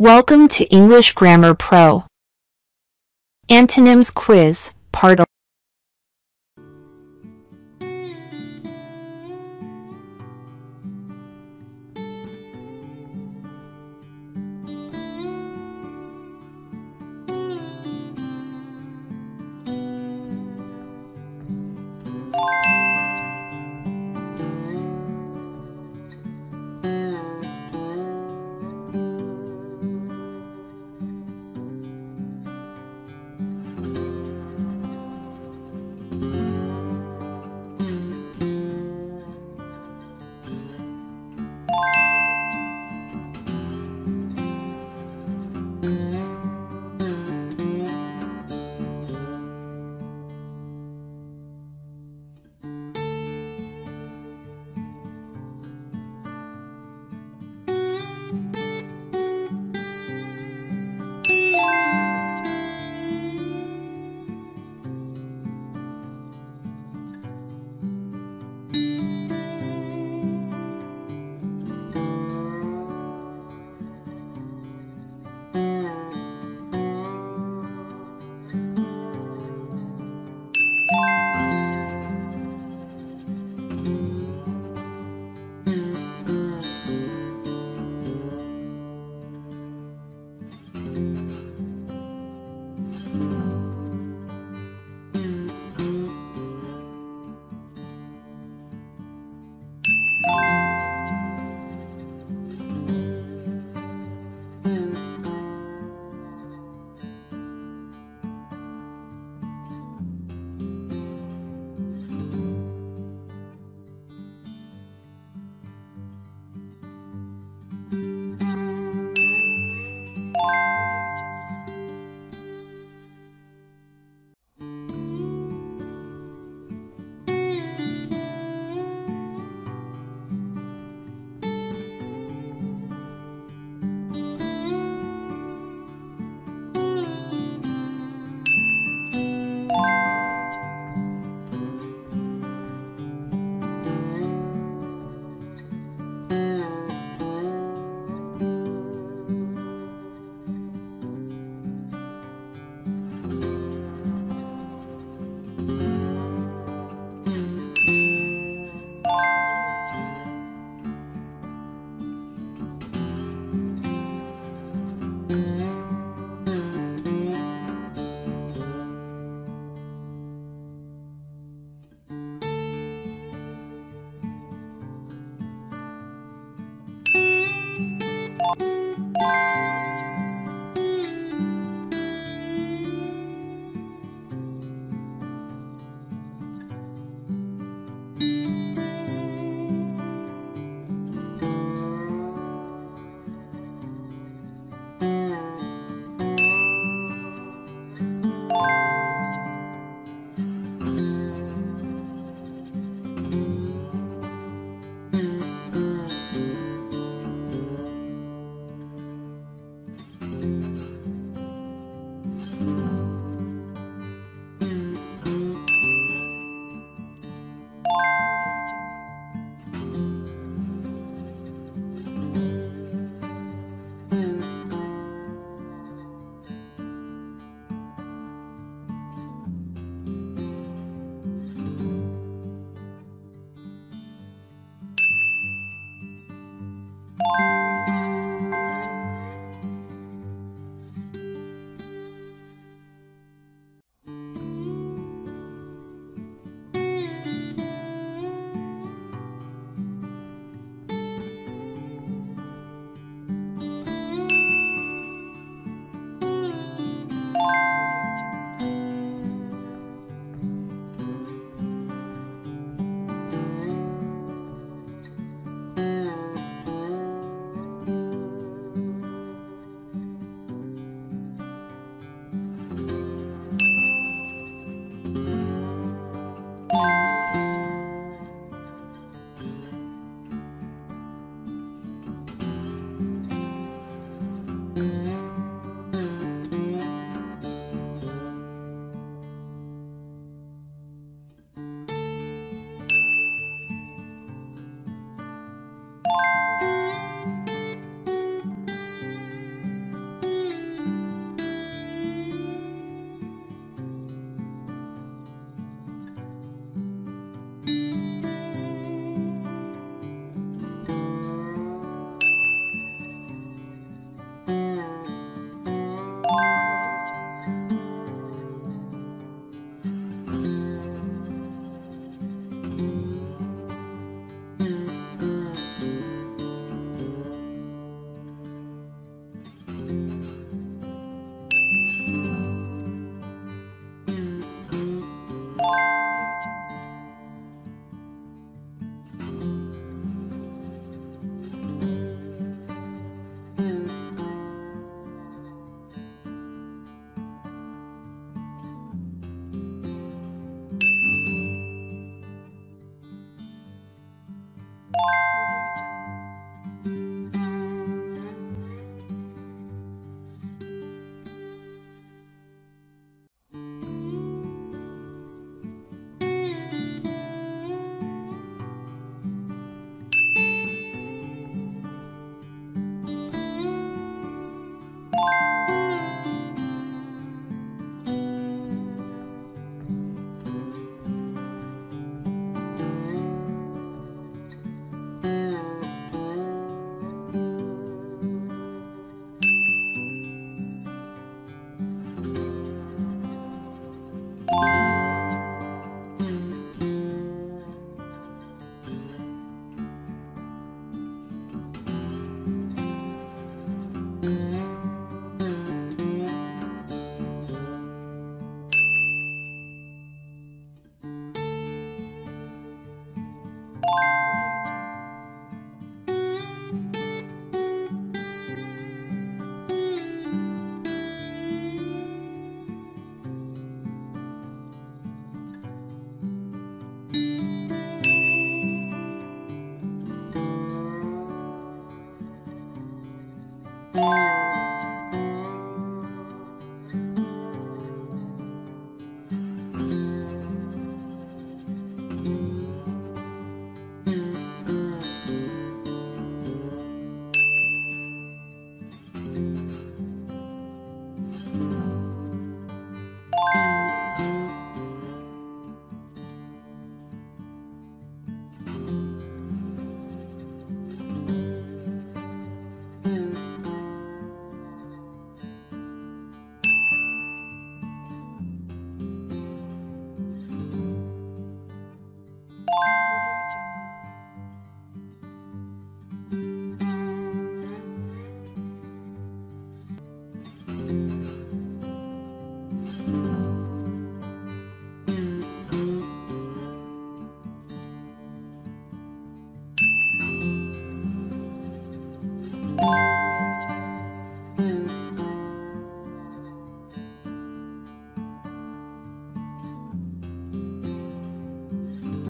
Welcome to English Grammar Pro. Antonyms Quiz, Part 11.